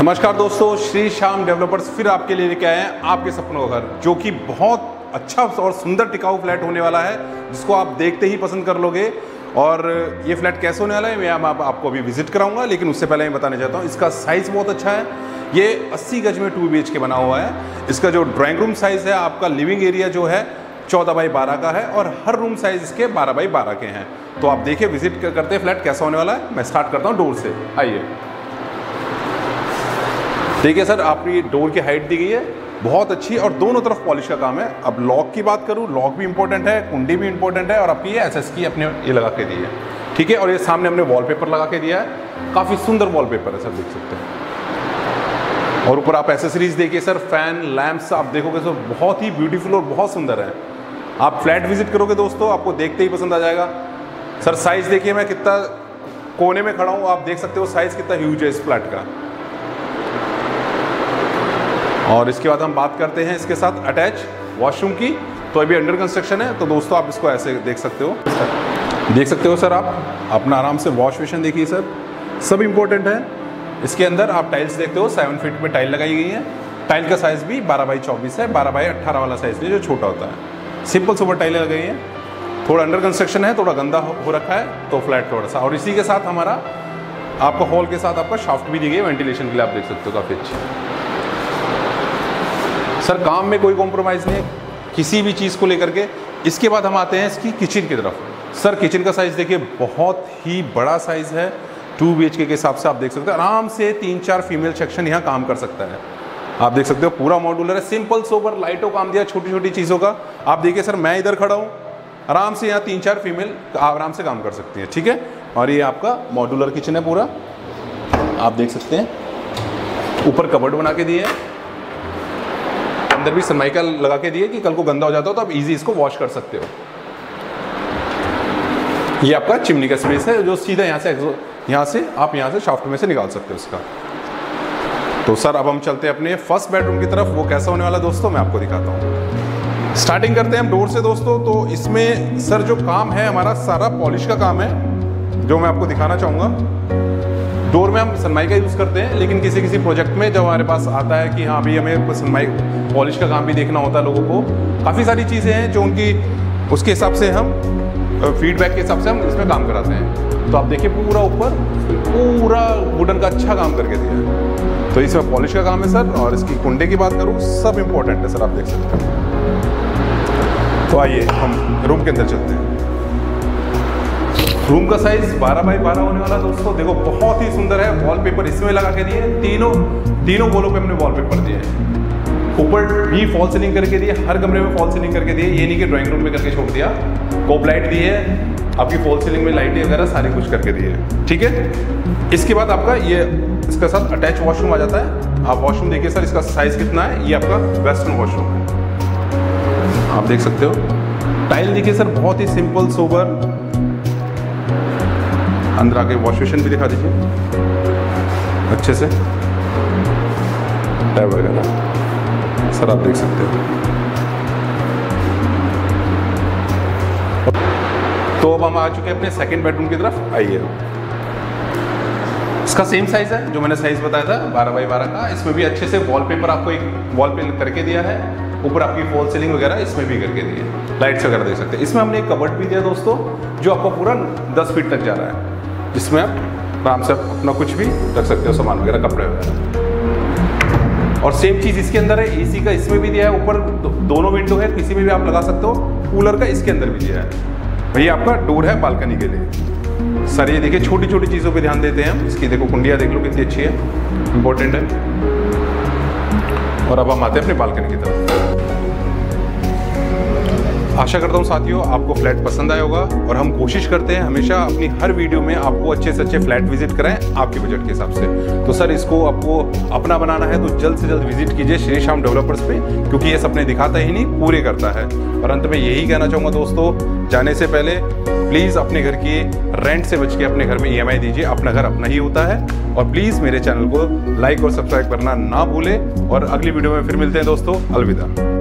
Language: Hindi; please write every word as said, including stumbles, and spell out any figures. नमस्कार दोस्तों, श्री श्याम डेवलपर्स फिर आपके लिए लेके आए हैं आपके सपनों का घर, जो कि बहुत अच्छा और सुंदर टिकाऊ फ्लैट होने वाला है, जिसको आप देखते ही पसंद कर लोगे। और ये फ्लैट कैसे होने वाला है मैं आप, आपको अभी विजिट कराऊंगा, लेकिन उससे पहले मैं बताना चाहता हूँ इसका साइज़ बहुत अच्छा है। ये अस्सी गज में टू बी एच के बना हुआ है। इसका जो ड्राॅइंग रूम साइज़ है, आपका लिविंग एरिया जो है चौदह बाई बारह का है और हर रूम साइज़ इसके बारह बाई बारह के हैं। तो आप देखिए विजिट करते हैं फ्लैट कैसा होने वाला है। मैं स्टार्ट करता हूँ डोर से। आइए देखिए सर, आपकी डोर की हाइट दी गई है बहुत अच्छी और दोनों तरफ पॉलिश का काम है। अब लॉक की बात करूँ, लॉक भी इंपॉर्टेंट है, कुंडी भी इंपॉर्टेंट है और आपकी ये एसएस की अपने ये लगा के दी है, ठीक है। और ये सामने हमने वॉलपेपर लगा के दिया है, काफ़ी सुंदर वॉलपेपर है सर, देख सकते हैं। और ऊपर आप एसेसरीज देखिए सर, फैन लैम्प्स आप देखोगे सर, बहुत ही ब्यूटीफुल और बहुत सुंदर है। आप फ्लैट विजिट करोगे दोस्तों, आपको देखते ही पसंद आ जाएगा। सर साइज़ देखिए, मैं कितना कोने में खड़ा हूँ, आप देख सकते हो साइज़ कितना ह्यूज है इस फ्लैट का। और इसके बाद हम बात करते हैं इसके साथ अटैच वॉशरूम की, तो अभी अंडर कंस्ट्रक्शन है। तो दोस्तों आप इसको ऐसे देख सकते हो, देख सकते हो सर, आप अपना आराम से वॉश बेसिन देखिए सर, सब इम्पोर्टेंट है। इसके अंदर आप टाइल्स देखते हो, सेवन फीट में टाइल लगाई गई है। टाइल का साइज़ भी बारह बाई चौबीस है, बारह बाई अट्ठारह वाला साइज़ है जो छोटा होता है। सिंपल सुपर टाइलें लगाई हैं, थोड़ा अंडर कंस्ट्रक्शन है, थोड़ा गंदा हो रखा है तो फ्लैट थोड़ा सा। और इसी के साथ हमारा आपका हॉल के साथ आपका शाफ्ट भी दी गई है वेंटिलेशन के लिए, आप देख सकते हो काफ़ी अच्छी सर। काम में कोई कॉम्प्रोमाइज़ नहीं किसी भी चीज़ को लेकर के। इसके बाद हम आते हैं इसकी किचन की तरफ। सर किचन का साइज़ देखिए, बहुत ही बड़ा साइज़ है, टू बी एच के हिसाब से आप देख सकते हो। आराम से तीन चार फीमेल सेक्शन यहाँ काम कर सकता है, आप देख सकते हो। पूरा मॉड्यूलर है, सिंपल सोबर लाइटों काम दिया, छोटी छोटी चीज़ों का। आप देखिए सर, मैं इधर खड़ा हूँ, आराम से यहाँ तीन चार फीमेल आराम से काम कर सकती हैं, ठीक है। और ये आपका मॉड्यूलर किचन है पूरा, आप देख सकते हैं। ऊपर कबर्ड बना के दिए है, अंदर भी सनमाइका लगा के दिए कि कल को गंदा हो जाता हो तो आप इजी इसको वॉश कर सकते हो। ये आपका चिमनी का स्पेस है जो सीधा यहाँ से यहाँ से आप यहाँ से शाफ्ट में से निकाल सकते हो इसका। तो सर अब हम चलते हैं अपने फर्स्ट बेडरूम की तरफ, वो कैसा होने वाला दोस्तों मैं आपको दिखाता हूँ। स्टार्टिंग करते हैं हम डोर से दोस्तों। तो इसमें सर जो काम है हमारा सारा पॉलिश का काम है, जो मैं आपको दिखाना चाहूँगा। डोर में हम सनमाइका यूज़ करते हैं, लेकिन किसी किसी प्रोजेक्ट में जब हमारे पास आता है कि हाँ भाई हमें सनमाइका पॉलिश का काम भी देखना होता है लोगों को, काफ़ी सारी चीज़ें हैं जो उनकी उसके हिसाब से हम फीडबैक के हिसाब से हम इसमें काम कराते हैं। तो आप देखिए पूरा ऊपर पूरा वुडन का अच्छा काम करके दिया है, तो इसमें पॉलिश का काम है सर। और इसकी कुंडे की बात करूँ, सब इम्पोर्टेंट है सर, आप देख सकते हैं। तो आइए हम रूम के अंदर चलते हैं। रूम का साइज़ बारह बाई बारह होने वाला दोस्तों, देखो बहुत ही सुंदर है। वॉलपेपर इसमें लगा के दिए, तीनों तीनों वॉलों पे हमने वॉलपेपर दिए हैं। ऊपर भी फॉल सीलिंग करके दिए, हर कमरे में फॉल सीलिंग करके दिए, ये नहीं कि ड्राइंग रूम में करके छोड़ दिया। कोप लाइट दी है, आपकी फॉल सीलिंग में लाइटें वगैरह सारी कुछ करके दिए, ठीक है। इसके बाद आपका ये इसके साथ अटैच वॉशरूम आ जाता है। आप वॉशरूम देखिए सर, इसका साइज़ कितना है, ये आपका वेस्टर्न वॉशरूम है, आप देख सकते हो। टाइल देखिए सर, बहुत ही सिंपल सोबर। अंदर आके वॉश बेसिन भी दिखा दीजिए अच्छे से, टैब वगैरह सर आप देख सकते हो। तो अब हम आ चुके हैं अपने सेकंड बेडरूम की तरफ, आइए। इसका सेम साइज़ है जो मैंने साइज़ बताया था बारह बाई बारह का। इसमें भी अच्छे से वॉलपेपर आपको एक वॉलपेपर करके दिया है, ऊपर आपकी फॉल सीलिंग वगैरह इसमें भी करके दी है, लाइट्स वगैरह देख सकते हैं। इसमें हमने एक कबर्ड भी दिया दोस्तों, जो आपका पूरा दस फीट तक जा रहा है, जिसमें आप आराम से अपना कुछ भी रख सकते हो, सामान वगैरह कपड़े वगैरह। और सेम चीज़ इसके अंदर है, एसी का इसमें भी दिया है, ऊपर दोनों विंडो है, किसी में भी आप लगा सकते हो। कूलर का इसके अंदर भी दिया है। भैया आपका डोर है बालकनी के लिए सर। ये देखिए छोटी छोटी चीज़ों पर ध्यान देते हैं हम। इसकी देखो कुंडिया देख लो कितनी अच्छी है, इंपॉर्टेंट है। और अब हम आते हैं अपने बालकनी की तरफ। आशा करता हूँ साथियों आपको फ्लैट पसंद आया होगा, और हम कोशिश करते हैं हमेशा अपनी हर वीडियो में आपको अच्छे से अच्छे फ्लैट विजिट कराएं आपके बजट के हिसाब से। तो सर इसको आपको अपना बनाना है तो जल्द से जल्द विजिट कीजिए श्री श्याम डेवलपर्स पे, क्योंकि ये सपने दिखाता ही नहीं पूरे करता है। और अंत में यही कहना चाहूँगा दोस्तों, जाने से पहले प्लीज़ अपने घर की रेंट से बच के अपने घर में ई एम आई दीजिए, अपना घर अपना ही होता है। और प्लीज़ मेरे चैनल को लाइक और सब्सक्राइब करना ना भूलें। और अगली वीडियो में फिर मिलते हैं दोस्तों, अलविदा।